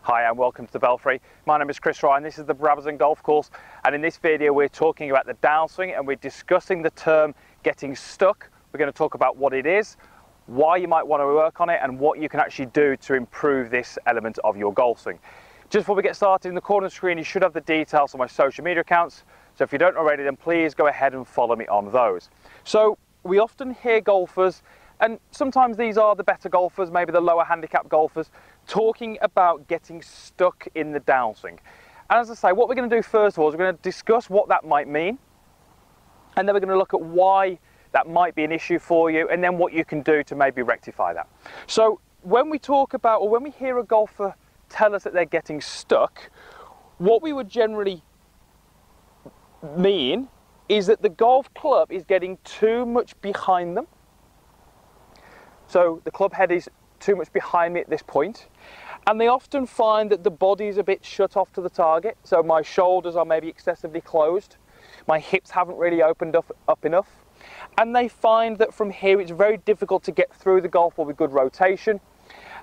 Hi and welcome to the Belfry. My name is Chris Ryan, this is the Brabazon Golf Course, and in this video we're talking about the downswing and we're discussing the term getting stuck. We're going to talk about what it is, why you might want to work on it, and what you can actually do to improve this element of your golf swing. Just before we get started, in the corner of the screen you should have the details on my social media accounts, so if you don't already then please go ahead and follow me on those. So we often hear golfers, and sometimes these are the better golfers, maybe the lower handicap golfers, talking about getting stuck in the downswing. And as I say, what we're going to do first of all is we're going to discuss what that might mean, and then we're going to look at why that might be an issue for you, and then what you can do to maybe rectify that. So when we talk about, or when we hear a golfer tell us that they're getting stuck, what we would generally mean is that the golf club is getting too much behind them. So the club head is too much behind me at this point, and they often find that the body is a bit shut off to the target. So my shoulders are maybe excessively closed, my hips haven't really opened up enough, and they find that from here it's very difficult to get through the golf ball with good rotation,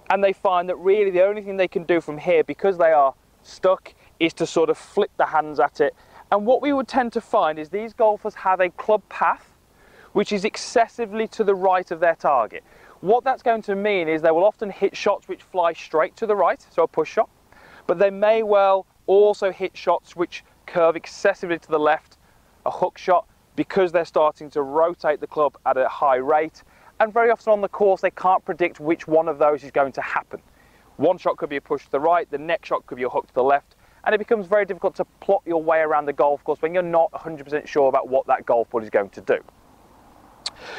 and they find that really the only thing they can do from here, because they are stuck, is to sort of flip the hands at it. And what we would tend to find is these golfers have a club path which is excessively to the right of their target. What that's going to mean is they will often hit shots which fly straight to the right, so a push shot, but they may well also hit shots which curve excessively to the left, a hook shot, because they're starting to rotate the club at a high rate, and very often on the course they can't predict which one of those is going to happen. One shot could be a push to the right, the next shot could be a hook to the left, and it becomes very difficult to plot your way around the golf course when you're not 100% sure about what that golf ball is going to do.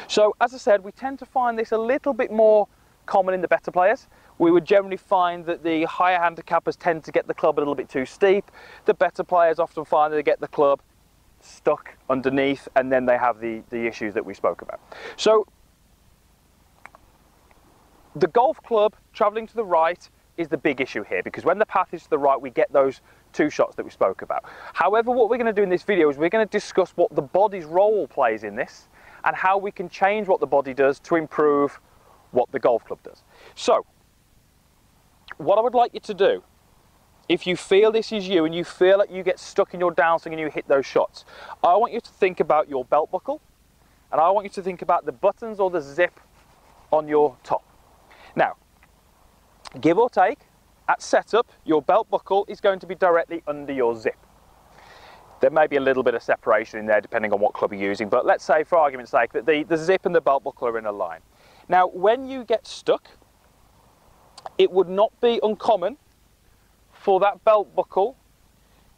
So as I said, we tend to find this a little bit more common in the better players. We would generally find that the higher handicappers tend to get the club a little bit too steep. The better players often find that they get the club stuck underneath, and then they have the issues that we spoke about. So the golf club travelling to the right is the big issue here, because when the path is to the right we get those two shots that we spoke about. However, what we're going to do in this video is we're going to discuss what the body's role plays in this, and how we can change what the body does to improve what the golf club does. So what I would like you to do, if you feel this is you and you feel that you get stuck in your downswing and you hit those shots, I want you to think about your belt buckle, and I want you to think about the buttons or the zip on your top. Now, give or take, at setup, your belt buckle is going to be directly under your zip. There may be a little bit of separation in there depending on what club you're using, but let's say for argument's sake that the zip and the belt buckle are in a line. Now when you get stuck, it would not be uncommon for that belt buckle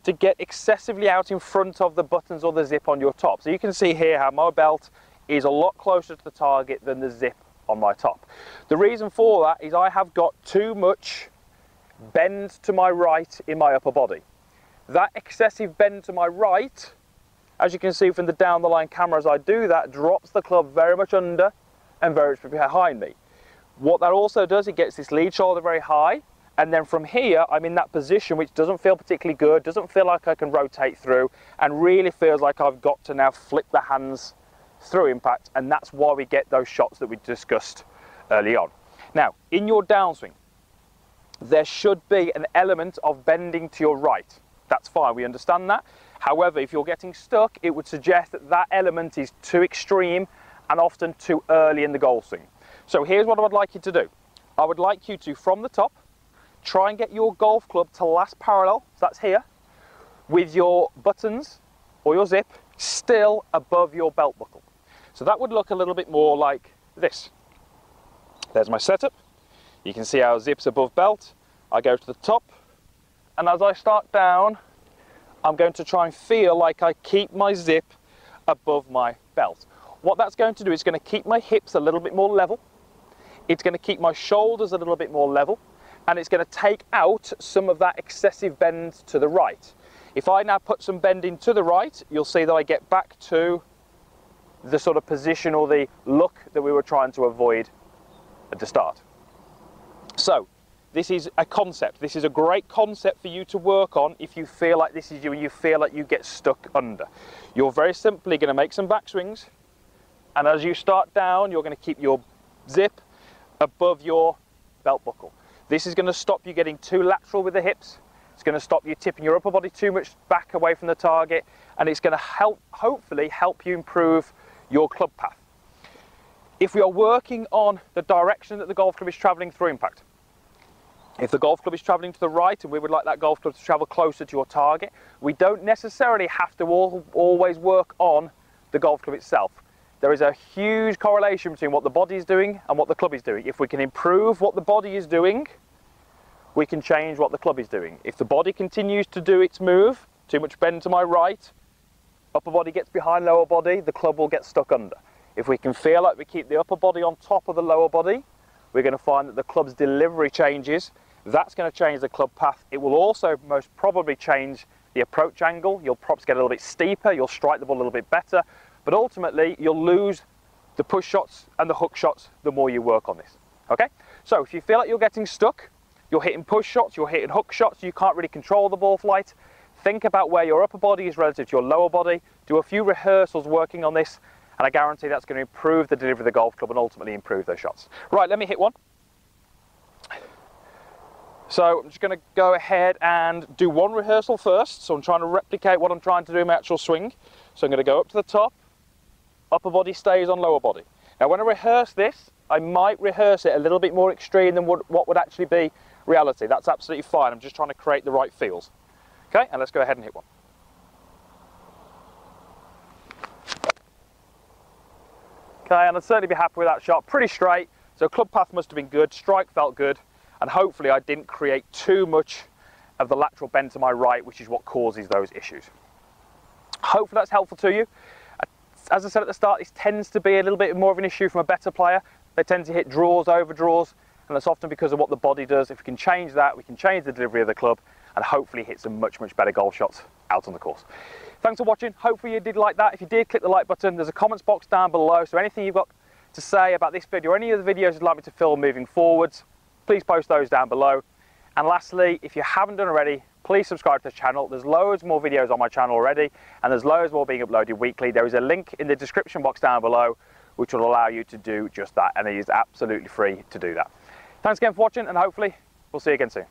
to get excessively out in front of the buttons or the zip on your top. So you can see here how my belt is a lot closer to the target than the zip on my top. The reason for that is I have got too much bend to my right in my upper body. That excessive bend to my right, as you can see from the down the line camera as I do that, drops the club very much under and very much behind me. What that also does, it gets this lead shoulder very high, and then from here I'm in that position which doesn't feel particularly good, doesn't feel like I can rotate through, and really feels like I've got to now flip the hands through impact, and that's why we get those shots that we discussed early on. Now in your downswing there should be an element of bending to your right. That's fine, we understand that. However, if you're getting stuck, it would suggest that that element is too extreme and often too early in the golf swing. So here's what I would like you to do. I would like you to, from the top, try and get your golf club to last parallel, so that's here, with your buttons or your zip still above your belt buckle. So that would look a little bit more like this. There's my setup. You can see our zip's above belt. I go to the top, and as I start down, I'm going to try and feel like I keep my zip above my belt. What that's going to do is going to keep my hips a little bit more level, it's going to keep my shoulders a little bit more level, and it's going to take out some of that excessive bend to the right. If I now put some bending to the right, you'll see that I get back to the sort of position or the look that we were trying to avoid at the start. So this is a concept, this is a great concept for you to work on if you feel like this is you and you feel like you get stuck under. You're very simply going to make some backswings, and as you start down you're going to keep your zip above your belt buckle. This is going to stop you getting too lateral with the hips. It's going to stop you tipping your upper body too much back away from the target, and it's going to help, hopefully help you improve your club path. If we are working on the direction that the golf club is traveling through impact, if the golf club is traveling to the right and we would like that golf club to travel closer to your target, we don't necessarily have to always work on the golf club itself. There is a huge correlation between what the body is doing and what the club is doing. If we can improve what the body is doing, we can change what the club is doing. If the body continues to do its move, too much bend to my right, upper body gets behind lower body, the club will get stuck under. If we can feel like we keep the upper body on top of the lower body, we're going to find that the club's delivery changes. That's going to change the club path. It will also most probably change the approach angle. You'll perhaps get a little bit steeper, you'll strike the ball a little bit better, but ultimately you'll lose the push shots and the hook shots the more you work on this. Okay? So if you feel like you're getting stuck, you're hitting push shots, you're hitting hook shots, you can't really control the ball flight, think about where your upper body is relative to your lower body, do a few rehearsals working on this, and I guarantee that's going to improve the delivery of the golf club and ultimately improve those shots. Right, let me hit one. So I'm just going to go ahead and do one rehearsal first. So I'm trying to replicate what I'm trying to do in my actual swing. So I'm going to go up to the top, upper body stays on lower body. Now when I rehearse this, I might rehearse it a little bit more extreme than what would actually be reality. That's absolutely fine. I'm just trying to create the right feels. Okay, and let's go ahead and hit one. Okay, and I'd certainly be happy with that shot. Pretty straight, so club path must have been good, strike felt good, and hopefully I didn't create too much of the lateral bend to my right, which is what causes those issues. Hopefully that's helpful to you. As I said at the start, this tends to be a little bit more of an issue from a better player. They tend to hit draws, over draws, and that's often because of what the body does. If we can change that, we can change the delivery of the club and hopefully hit some much, much better golf shots out on the course. Thanks for watching. Hopefully you did like that. If you did, click the like button. There's a comments box down below, so anything you've got to say about this video or any other videos you'd like me to film moving forwards, please post those down below. And lastly, if you haven't done already, please subscribe to the channel. There's loads more videos on my channel already, and there's loads more being uploaded weekly. There is a link in the description box down below, which will allow you to do just that, and it is absolutely free to do that. Thanks again for watching, and hopefully we'll see you again soon.